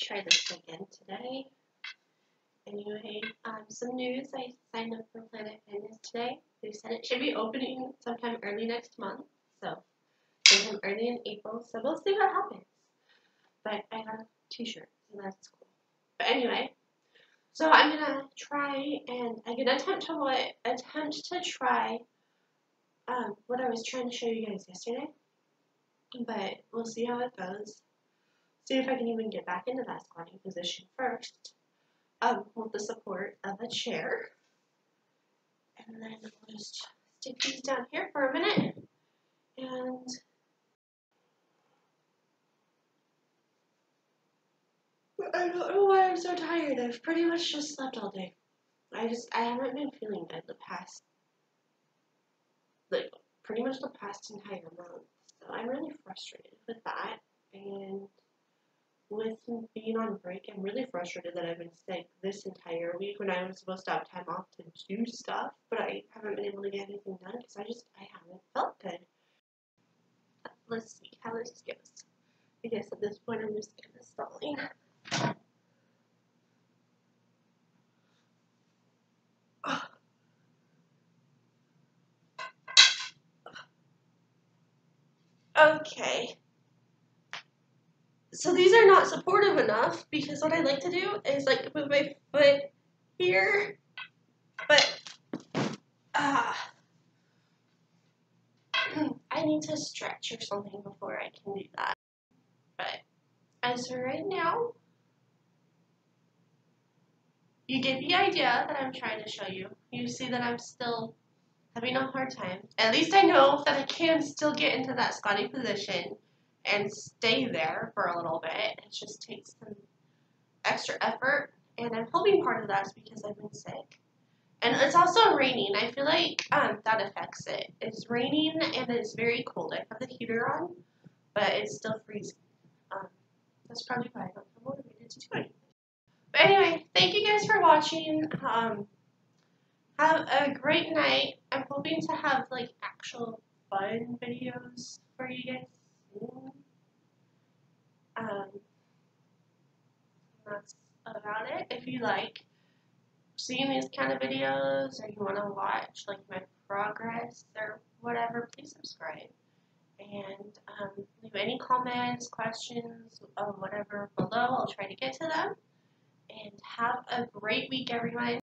try this again today. Anyway, some news. I signed up for Planet Fitness today. They said it should be opening sometime early next month. So, sometime early in April. So, we'll see what happens. But I got a t-shirt, so that's cool. But anyway, so I'm going to try, and I'm going to attempt to try what I was trying to show you guys yesterday. But we'll see how it goes. See if I can even get back into that squatting position first. With the support of a chair. And then we'll just stick these down here for a minute. And I don't know why I'm so tired. I've pretty much just slept all day. I haven't been feeling good the past, like, pretty much the past entire month. So I'm really frustrated with that. And with being on break, I'm really frustrated that I've been sick this entire week when I was supposed to have time off to do stuff, but I haven't been able to get anything done because I haven't felt good. Let's see how this goes. I guess at this point I'm just kind of stalling. Okay. So these are not supportive enough because what I like to do is like move my foot here, but I need to stretch or something before I can do that. But as for right now, you get the idea that I'm trying to show you. You see that I'm still having a hard time. At least I know that I can still get into that squatting position and stay there for a little bit. It just takes some extra effort, and I'm hoping part of that is because I've been sick. And it's also raining. I feel like that affects it. It's raining and it's very cold. I have the heater on, but it's still freezing. That's probably why I don't feel motivated to do anything. But anyway, thank you guys for watching. Have a great night. I'm hoping to have like actual fun videos for you guys. That's about it. If you like seeing these kind of videos or you want to watch like my progress or whatever, please subscribe and leave any comments, questions, whatever below. I'll try to get to them, and have a great week, everyone.